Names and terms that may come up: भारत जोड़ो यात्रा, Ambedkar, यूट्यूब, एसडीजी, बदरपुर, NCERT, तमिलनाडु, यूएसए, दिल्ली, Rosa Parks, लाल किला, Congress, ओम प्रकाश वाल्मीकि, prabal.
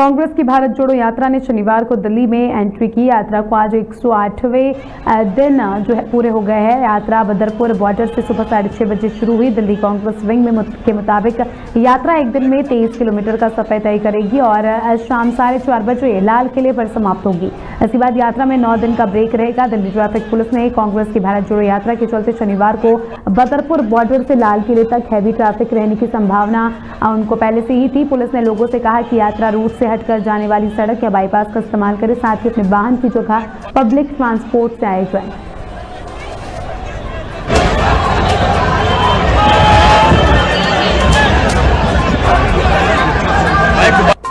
कांग्रेस की भारत जोड़ो यात्रा ने शनिवार को दिल्ली में एंट्री की। यात्रा को आज 108वें दिन जो है पूरे हो गए हैं। यात्रा बदरपुर बॉर्डर से सुबह 6:30 बजे शुरू हुई। दिल्ली कांग्रेस विंग में के मुताबिक यात्रा एक दिन में 23 किलोमीटर का सफर तय करेगी और शाम 4:30 बजे लाल किले पर समाप्त होगी। इसके बाद यात्रा में 9 दिन का ब्रेक रहेगा। दिल्ली ट्रैफिक पुलिस ने कांग्रेस की भारत जोड़ो यात्रा के चलते शनिवार को बदरपुर बॉर्डर से लाल किले तक हैवी ट्रैफिक रहने की संभावना उनको पहले से ही थी। पुलिस ने लोगों से कहा कि यात्रा रूट से हटकर जाने वाली सड़क या बाईपास का इस्तेमाल करें, साथ ही अपने वाहन की जगह पब्लिक ट्रांसपोर्ट से आए जाएं।